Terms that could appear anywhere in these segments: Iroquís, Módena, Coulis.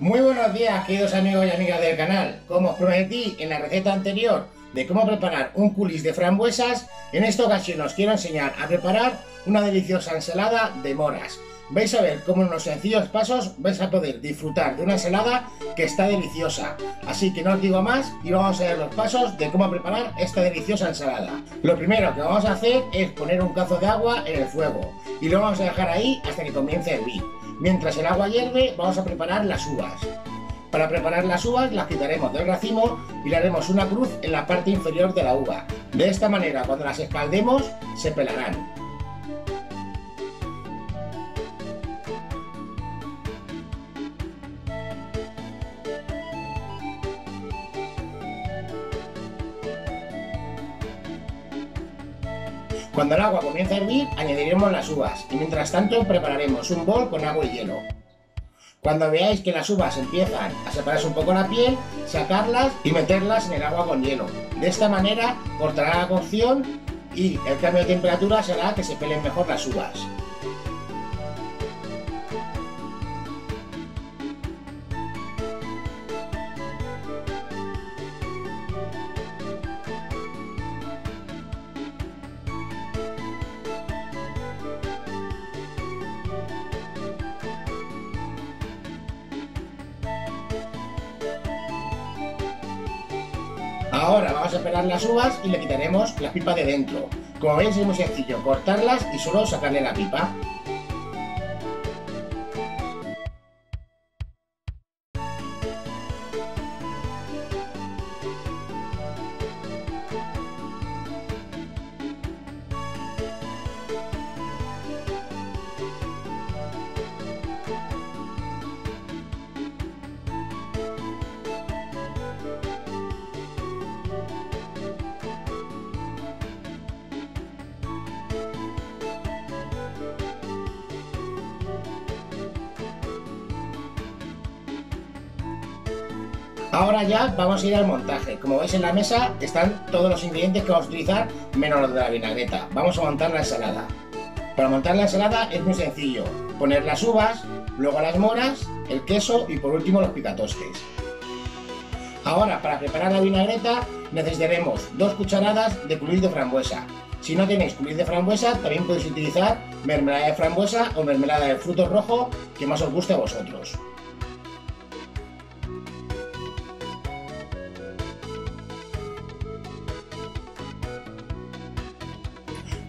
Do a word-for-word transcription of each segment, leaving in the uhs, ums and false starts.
Muy buenos días, queridos amigos y amigas del canal. Como os prometí en la receta anterior de cómo preparar un coulis de frambuesas, en esta ocasión os quiero enseñar a preparar una deliciosa ensalada de moras. Vais a ver cómo en unos sencillos pasos vais a poder disfrutar de una ensalada que está deliciosa. Así que no os digo más y vamos a ver los pasos de cómo preparar esta deliciosa ensalada. Lo primero que vamos a hacer es poner un cazo de agua en el fuego y lo vamos a dejar ahí hasta que comience a hervir. Mientras el agua hierve, vamos a preparar las uvas. Para preparar las uvas las quitaremos del racimo y le haremos una cruz en la parte inferior de la uva. De esta manera, cuando las espaldemos, se pelarán. Cuando el agua comience a hervir, añadiremos las uvas y mientras tanto prepararemos un bol con agua y hielo. Cuando veáis que las uvas empiezan a separarse un poco la piel, sacarlas y meterlas en el agua con hielo. De esta manera cortará la cocción y el cambio de temperatura será que se pelen mejor las uvas. Ahora vamos a pelar las uvas y le quitaremos la pipa de dentro. Como veis, es muy sencillo cortarlas y solo sacarle la pipa. Ahora ya vamos a ir al montaje. Como veis en la mesa están todos los ingredientes que vamos a utilizar, menos los de la vinagreta. Vamos a montar la ensalada. Para montar la ensalada es muy sencillo. Poner las uvas, luego las moras, el queso y por último los picatostes. Ahora, para preparar la vinagreta necesitaremos dos cucharadas de coulis de frambuesa. Si no tenéis coulis de frambuesa, también podéis utilizar mermelada de frambuesa o mermelada de frutos rojos que más os guste a vosotros.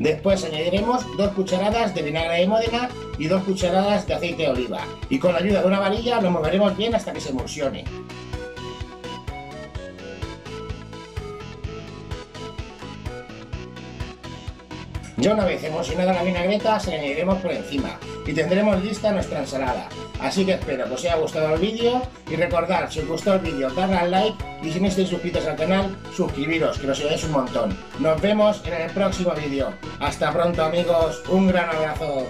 Después añadiremos dos cucharadas de vinagre de Módena y dos cucharadas de aceite de oliva y con la ayuda de una varilla lo moveremos bien hasta que se emulsione. Ya una vez emulsionada la vinagreta se la añadiremos por encima y tendremos lista nuestra ensalada. Así que espero que os haya gustado el vídeo y recordad, si os gustó el vídeo darle al like y si no estáis suscritos al canal, suscribiros que nos ayudáis un montón. Nos vemos en el próximo vídeo. Hasta pronto amigos, un gran abrazo.